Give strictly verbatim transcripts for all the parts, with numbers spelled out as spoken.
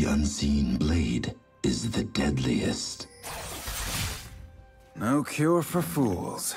The unseen blade is the deadliest. No cure for fools.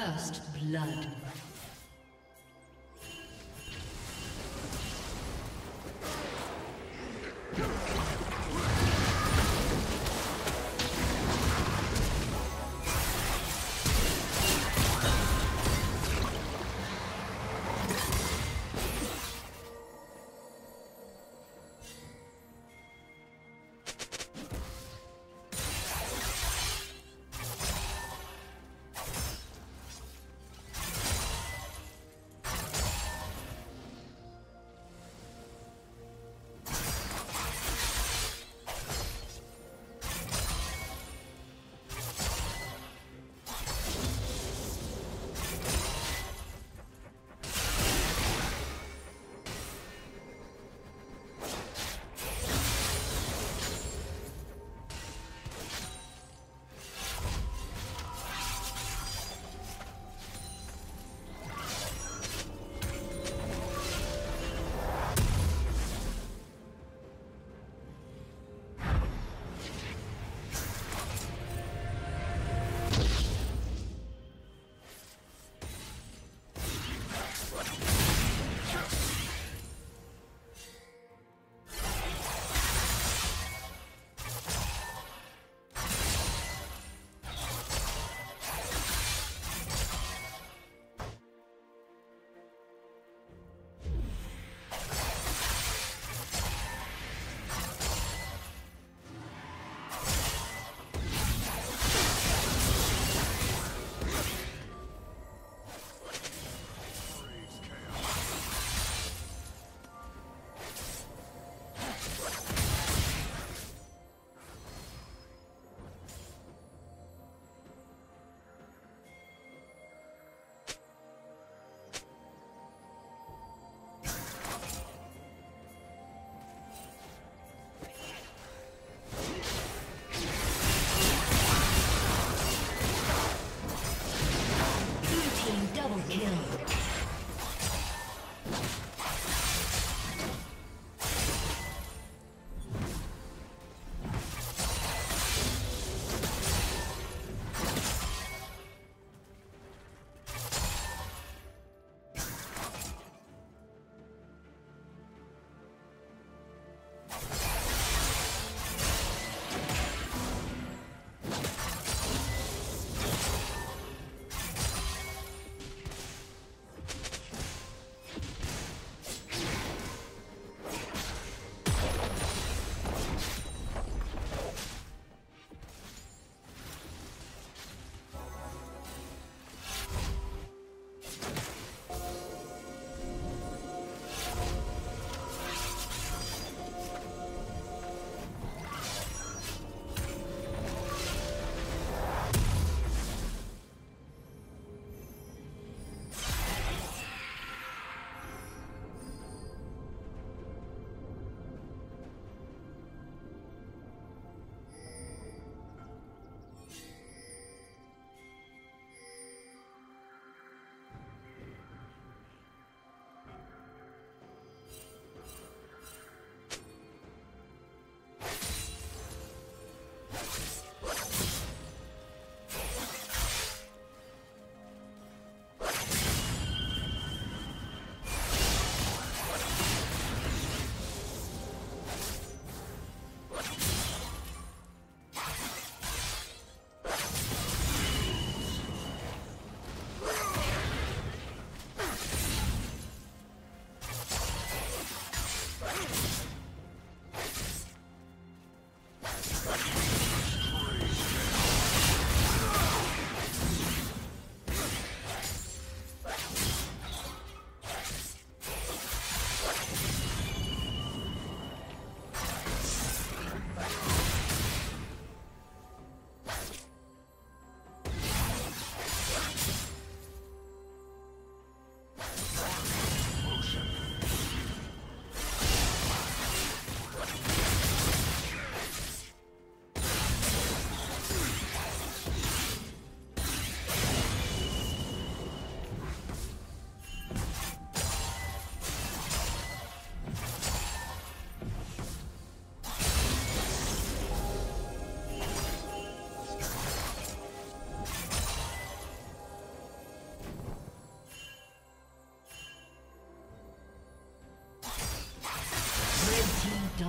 First blood.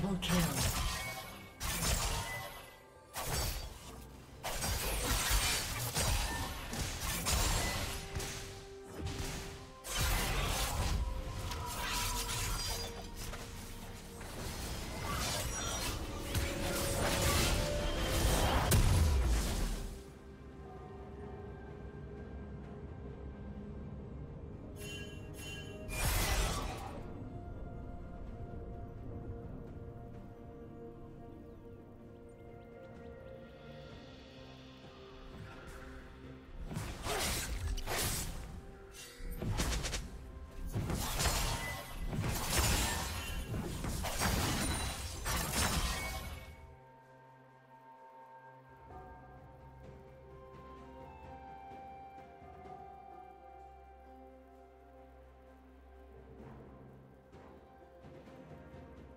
Double kill.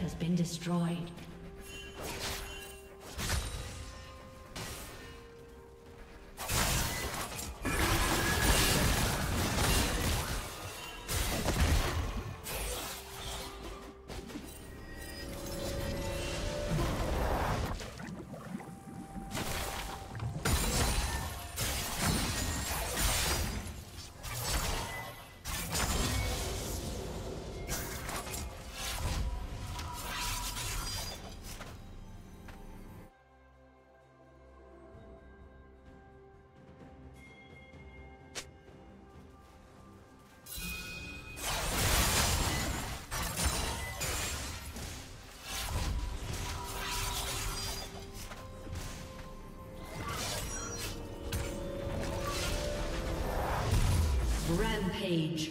Has been destroyed. Page.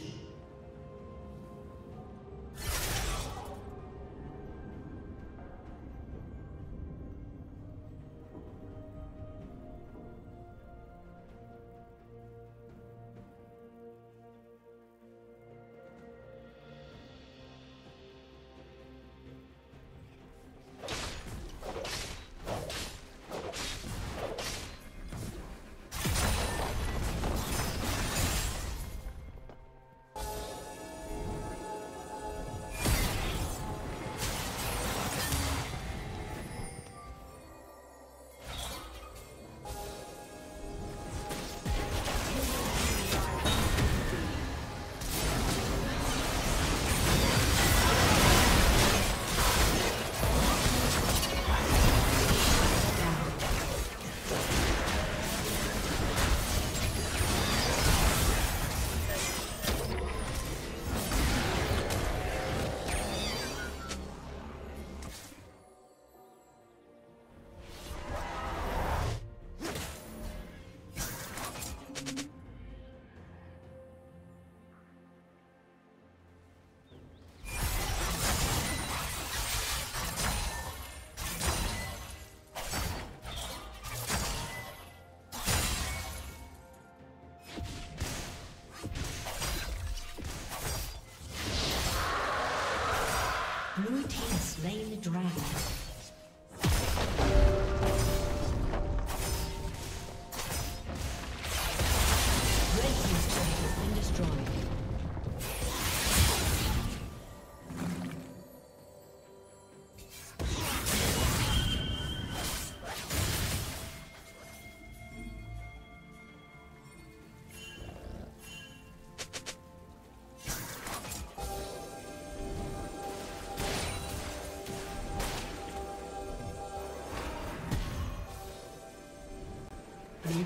Blue team has slain the dragon. Blue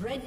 Red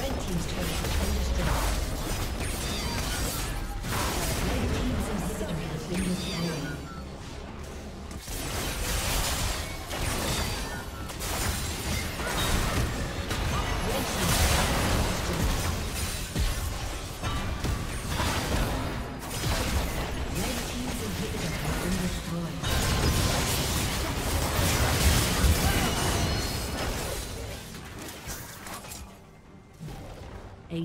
Red team's turret has been destroyed. A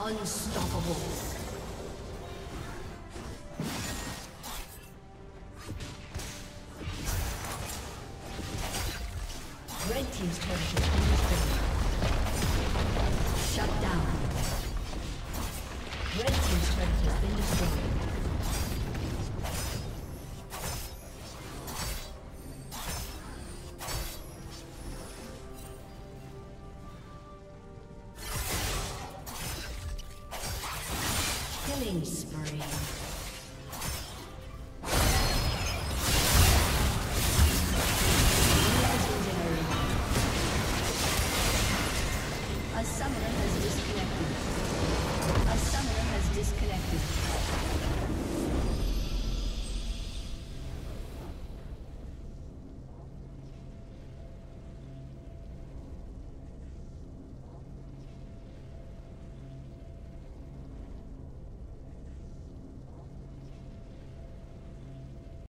Unstoppable. Red team's turret has been destroyed. Shut down. Red team's turret has been destroyed.